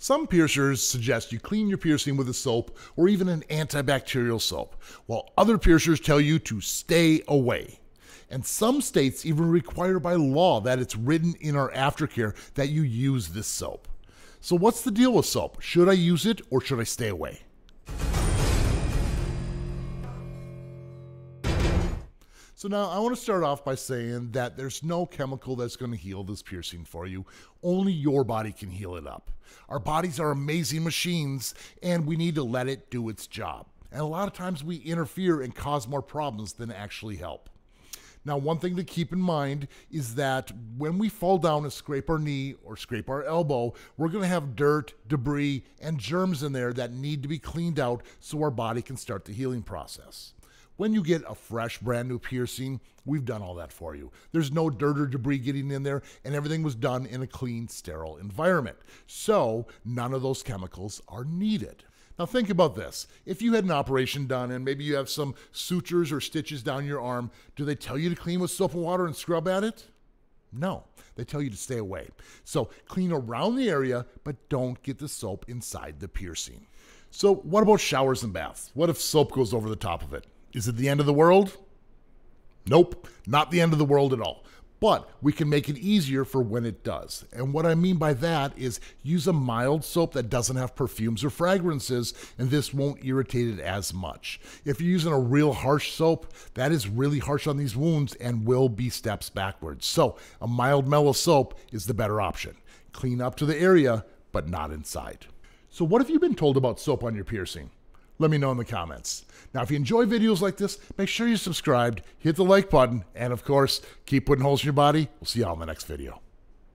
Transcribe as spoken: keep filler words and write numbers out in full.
Some piercers suggest you clean your piercing with a soap or even an antibacterial soap, while other piercers tell you to stay away. And some states even require by law that it's written in our aftercare that you use this soap. So what's the deal with soap? Should I use it or should I stay away? So now I want to start off by saying that there's no chemical that's going to heal this piercing for you. Only your body can heal it up. Our bodies are amazing machines and we need to let it do its job. And a lot of times we interfere and cause more problems than actually help. Now, one thing to keep in mind is that when we fall down and scrape our knee or scrape our elbow, we're going to have dirt, debris, and germs in there that need to be cleaned out so our body can start the healing process. When you get a fresh, brand new piercing, we've done all that for you. There's no dirt or debris getting in there, and everything was done in a clean, sterile environment. So none of those chemicals are needed. Now think about this. If you had an operation done and maybe you have some sutures or stitches down your arm, do they tell you to clean with soap and water and scrub at it? No, they tell you to stay away. So clean around the area, but don't get the soap inside the piercing. So what about showers and baths? What if soap goes over the top of it? Is it the end of the world? Nope, not the end of the world at all. But we can make it easier for when it does. And what I mean by that is use a mild soap that doesn't have perfumes or fragrances, and this won't irritate it as much. If you're using a real harsh soap, that is really harsh on these wounds and will be steps backwards. So a mild, mellow soap is the better option. Clean up to the area, but not inside. So what have you been told about soap on your piercing? Let me know in the comments. Now, if you enjoy videos like this, make sure you're subscribed, hit the like button, and of course, keep putting holes in your body. We'll see y'all in the next video.